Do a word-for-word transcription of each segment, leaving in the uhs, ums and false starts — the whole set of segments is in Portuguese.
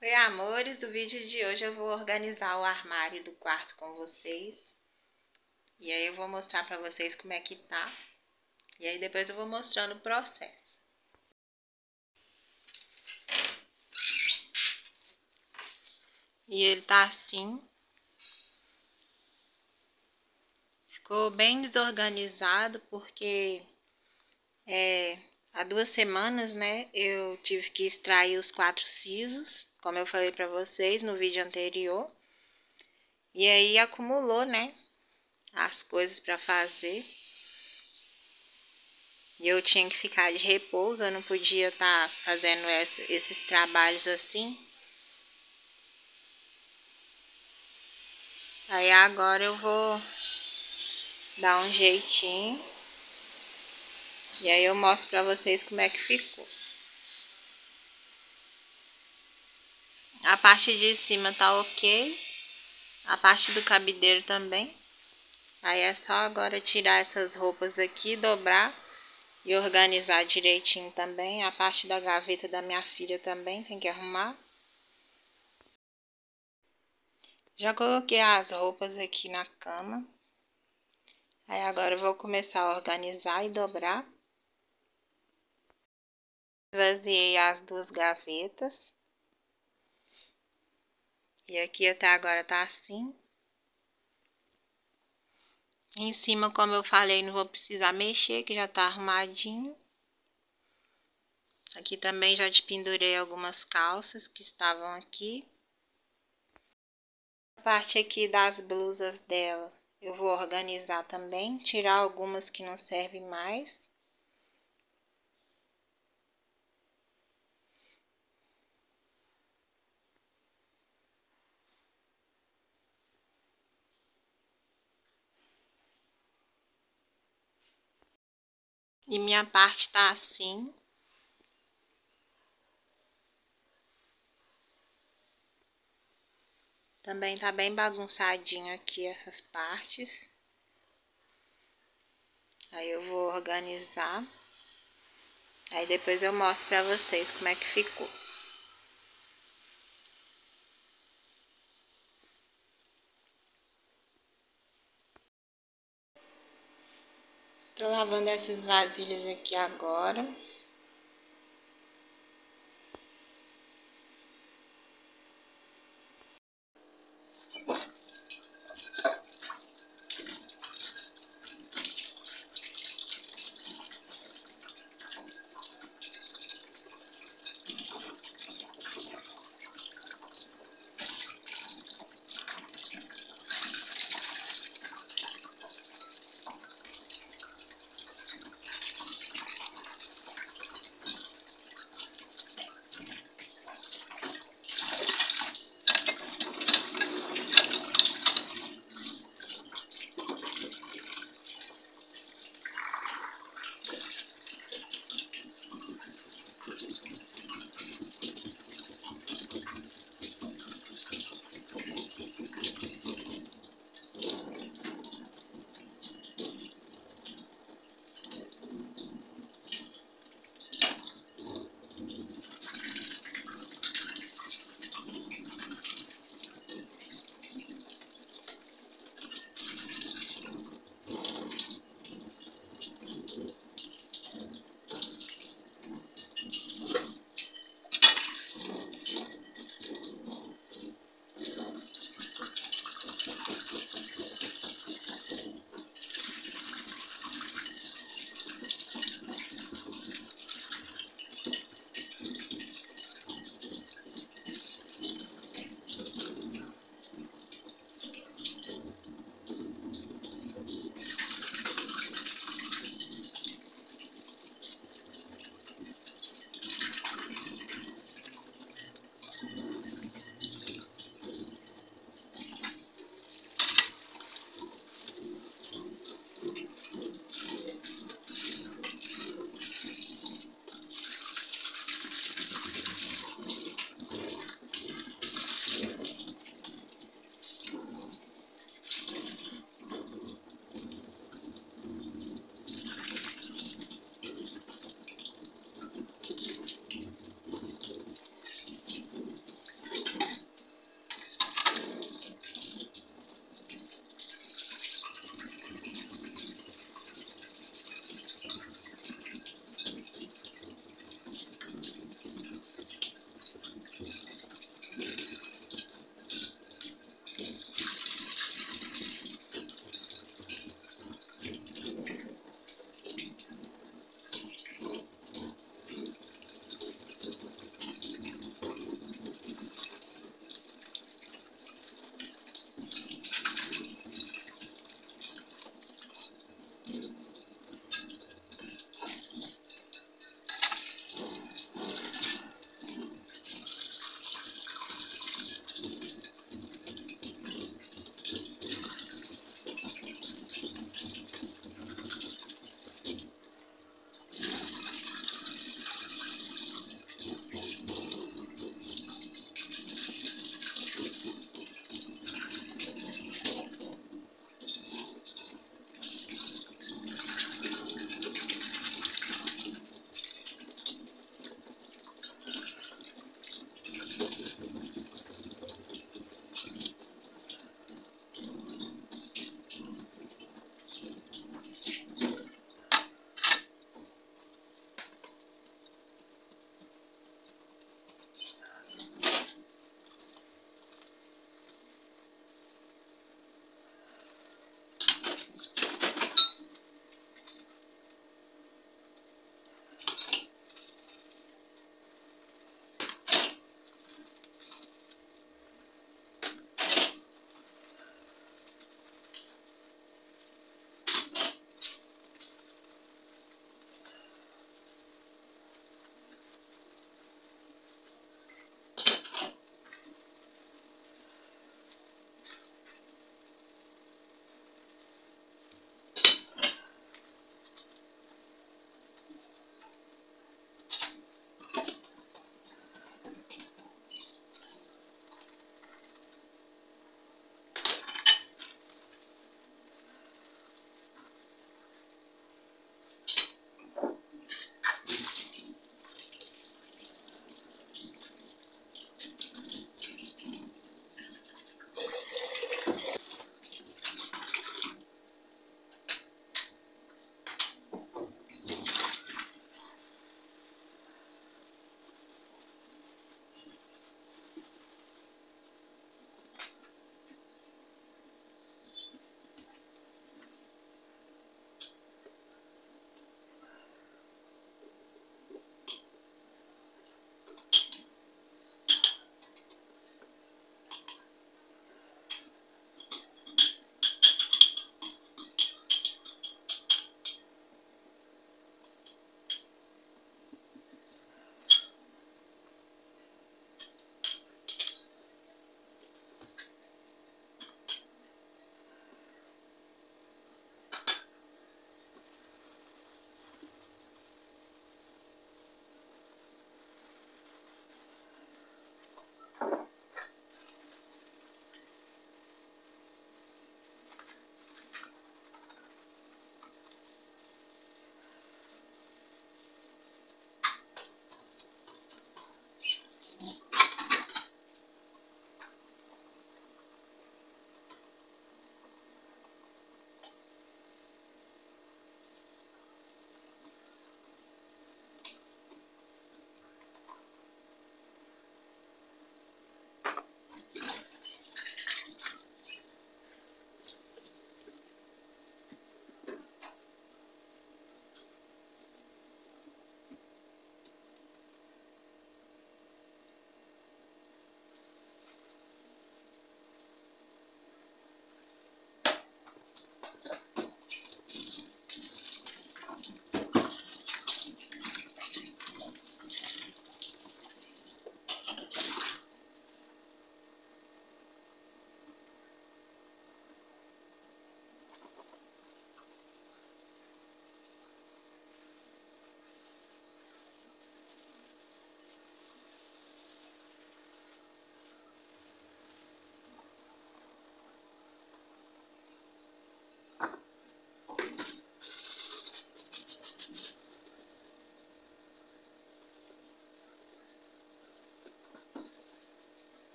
Oi, amores! O vídeo de hoje eu vou organizar o armário do quarto com vocês. E aí eu vou mostrar pra vocês como é que tá. E aí depois eu vou mostrando o processo. E ele tá assim. Ficou bem desorganizado porque... É, há duas semanas, né, eu tive que extrair os quatro sisos, como eu falei pra vocês no vídeo anterior. E aí acumulou, né, as coisas pra fazer. E eu tinha que ficar de repouso, eu não podia estar tá fazendo essa, esses trabalhos assim. Aí agora eu vou dar um jeitinho. E aí eu mostro pra vocês como é que ficou. A parte de cima tá ok. A parte do cabideiro também. Aí é só agora tirar essas roupas aqui, dobrar e organizar direitinho também. A parte da gaveta da minha filha também tem que arrumar. Já coloquei as roupas aqui na cama. Aí agora eu vou começar a organizar e dobrar. Esvaziei as duas gavetas. E aqui até agora tá assim. Em cima, como eu falei, não vou precisar mexer, que já tá arrumadinho. Aqui também já despendurei algumas calças que estavam aqui. A parte aqui das blusas dela eu vou organizar também, tirar algumas que não servem mais. E minha parte tá assim. Também tá bem bagunçadinho aqui essas partes. Aí eu vou organizar. Aí depois eu mostro pra vocês como é que ficou. Tô lavando essas vasilhas aqui agora.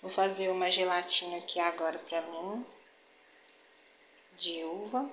Vou fazer uma gelatina aqui agora pra mim, de uva.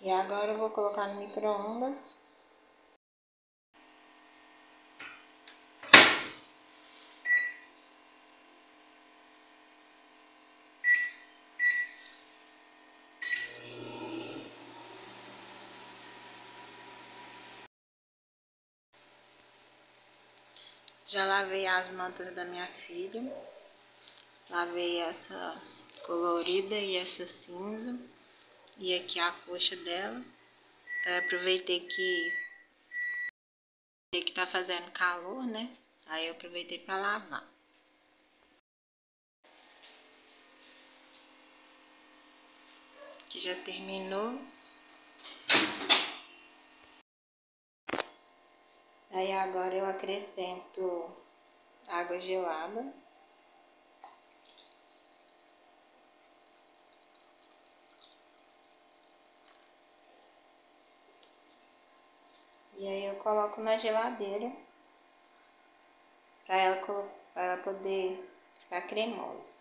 E agora eu vou colocar no micro-ondas. Já lavei as mantas da minha filha. Lavei essa colorida e essa cinza. E aqui a coxa dela. Eu aproveitei que que tá fazendo calor, né? Aí eu aproveitei para lavar. Aqui já terminou. Aí agora eu acrescento água gelada. E aí eu coloco na geladeira para ela, pra ela poder ficar cremosa.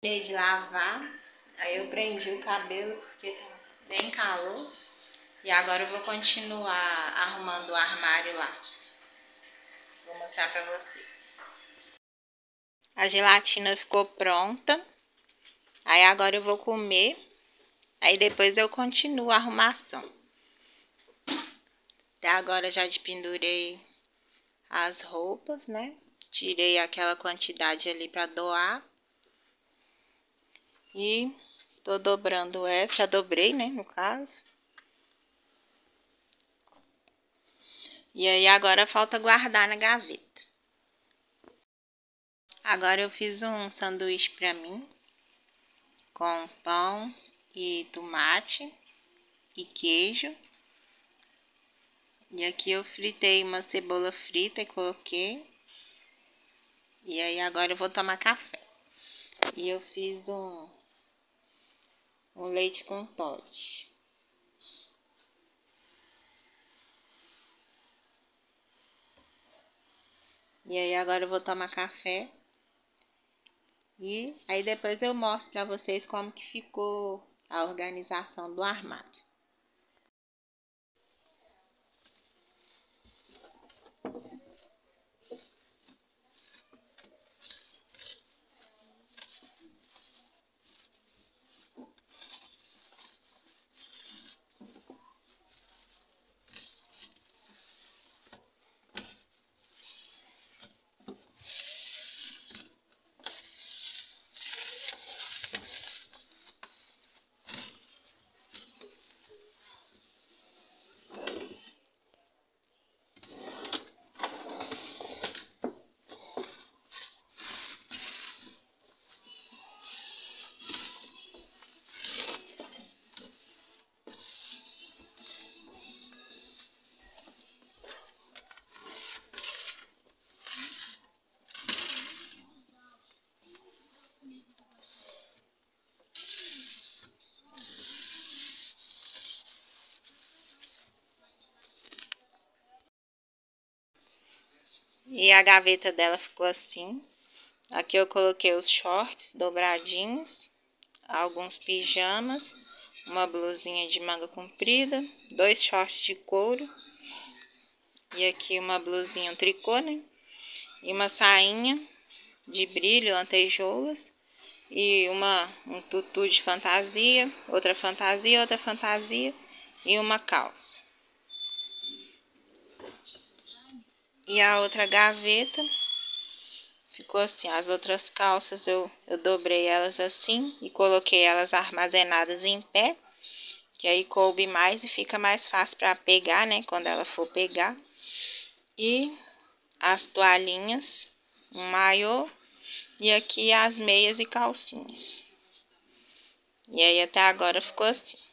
Terminei de lavar, aí eu prendi o cabelo porque tá bem calor. E agora eu vou continuar arrumando o armário lá. Vou mostrar pra vocês. A gelatina ficou pronta. Aí agora eu vou comer. Aí depois eu continuo a arrumação. Até agora já pendurei as roupas, né? Tirei aquela quantidade ali pra doar. E tô dobrando essa. Já dobrei, né? No caso. E aí agora falta guardar na gaveta. Agora eu fiz um sanduíche pra mim. Com pão e tomate e queijo. E aqui eu fritei uma cebola frita e coloquei. E aí agora eu vou tomar café. E eu fiz um, um leite com Toddy. E aí agora eu vou tomar café. E aí depois eu mostro pra vocês como que ficou a organização do armário. E a gaveta dela ficou assim. Aqui eu coloquei os shorts dobradinhos, alguns pijamas, uma blusinha de manga comprida, dois shorts de couro. E aqui uma blusinha, um tricô, né? E uma sainha de brilho, lantejoulas. E uma, um tutu de fantasia, outra fantasia, outra fantasia e uma calça. E a outra gaveta ficou assim. As outras calças eu, eu dobrei elas assim e coloquei elas armazenadas em pé. Que aí coube mais e fica mais fácil para pegar, né? Quando ela for pegar. E as toalhinhas, um maiô. E aqui as meias e calcinhas. E aí até agora ficou assim.